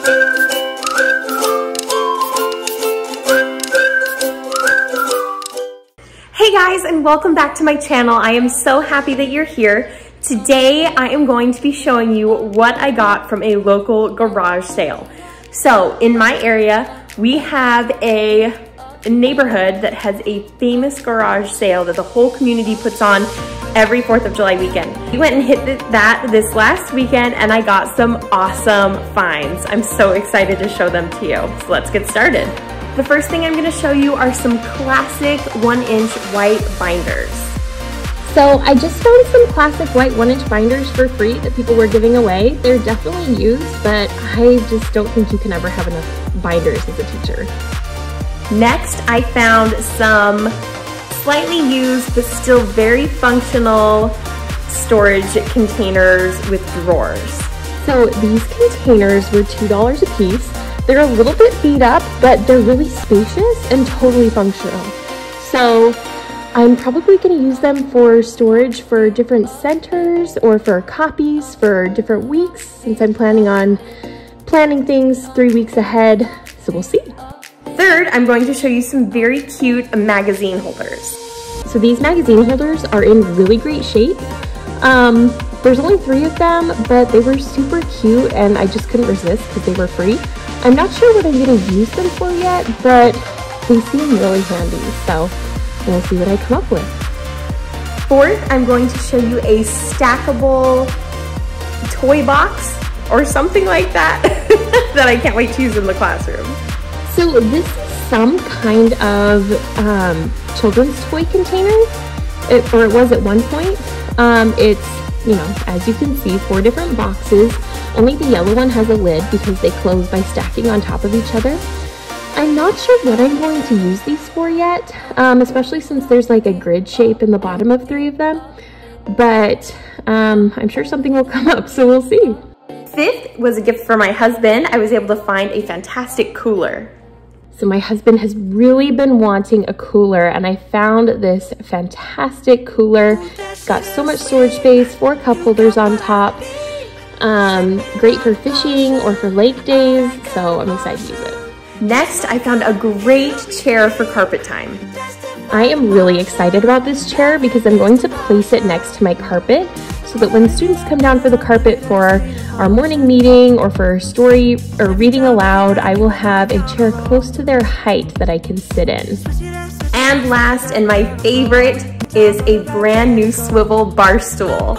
Hey guys, and welcome back to my channel. I am so happy that you're here. Today I am going to be showing you what I got from a local garage sale. So in my area, we have a neighborhood that has a famous garage sale that the whole community puts on every 4th of July weekend. We went and hit that this last weekend and I got some awesome finds. I'm so excited to show them to you. So let's get started. The first thing I'm gonna show you are some classic 1-inch white binders. So I just found some classic white 1-inch binders for free that people were giving away. They're definitely used, but I just don't think you can ever have enough binders as a teacher. Next, I found some slightly used but still very functional storage containers with drawers. So these containers were $2 a piece. They're a little bit beat up, but they're really spacious and totally functional. So I'm probably going to use them for storage for different centers or for copies for different weeks, since I'm planning on planning things 3 weeks ahead, so we'll see. Third, I'm going to show you some very cute magazine holders. So these magazine holders are in really great shape. There's only 3 of them, but they were super cute and I just couldn't resist because they were free. I'm not sure what I'm going to use them for yet, but they seem really handy, so we'll see what I come up with. Fourth, I'm going to show you a stackable toy box or something like that that I can't wait to use in the classroom. So this is some kind of children's toy container, or it was at one point. It's, you know, as you can see, 4 different boxes. Only the yellow one has a lid because they close by stacking on top of each other. I'm not sure what I'm going to use these for yet, especially since there's like a grid shape in the bottom of 3 of them, but I'm sure something will come up, so we'll see. Fifth was a gift for my husband. I was able to find a fantastic cooler. So my husband has really been wanting a cooler and I found this fantastic cooler. It's got so much storage space, 4 cup holders on top. Great for fishing or for lake days, so I'm excited to use it. Next, I found a great chair for carpet time. I am really excited about this chair because I'm going to place it next to my carpet so that when students come down for the carpet for our morning meeting or for story or reading aloud, I will have a chair close to their height that I can sit in. And last, and my favorite, is a brand new swivel bar stool.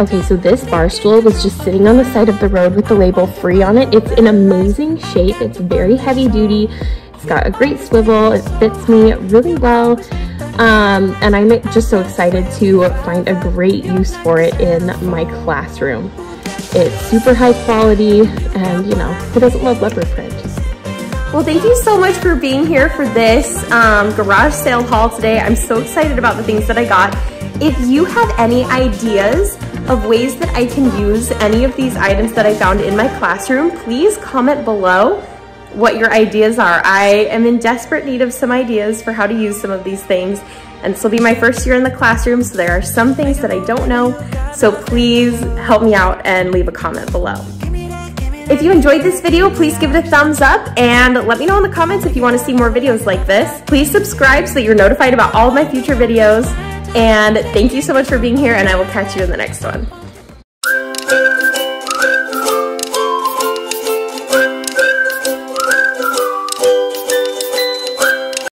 Okay, so this bar stool was just sitting on the side of the road with the label free on it. It's in amazing shape. It's very heavy duty. It's got a great swivel. It fits me really well. And I'm just so excited to find a great use for it in my classroom. It's super high quality and, you know, who doesn't love leopard print? Well, thank you so much for being here for this garage sale haul today. I'm so excited about the things that I got. If you have any ideas of ways that I can use any of these items that I found in my classroom, please comment below what your ideas are. I am in desperate need of some ideas for how to use some of these things, and this will be my first year in the classroom, so there are some things that I don't know, so please help me out and leave a comment below. If you enjoyed this video, please give it a thumbs up and let me know in the comments if you want to see more videos like this. Please subscribe so that you're notified about all of my future videos, and thank you so much for being here, and I will catch you in the next one.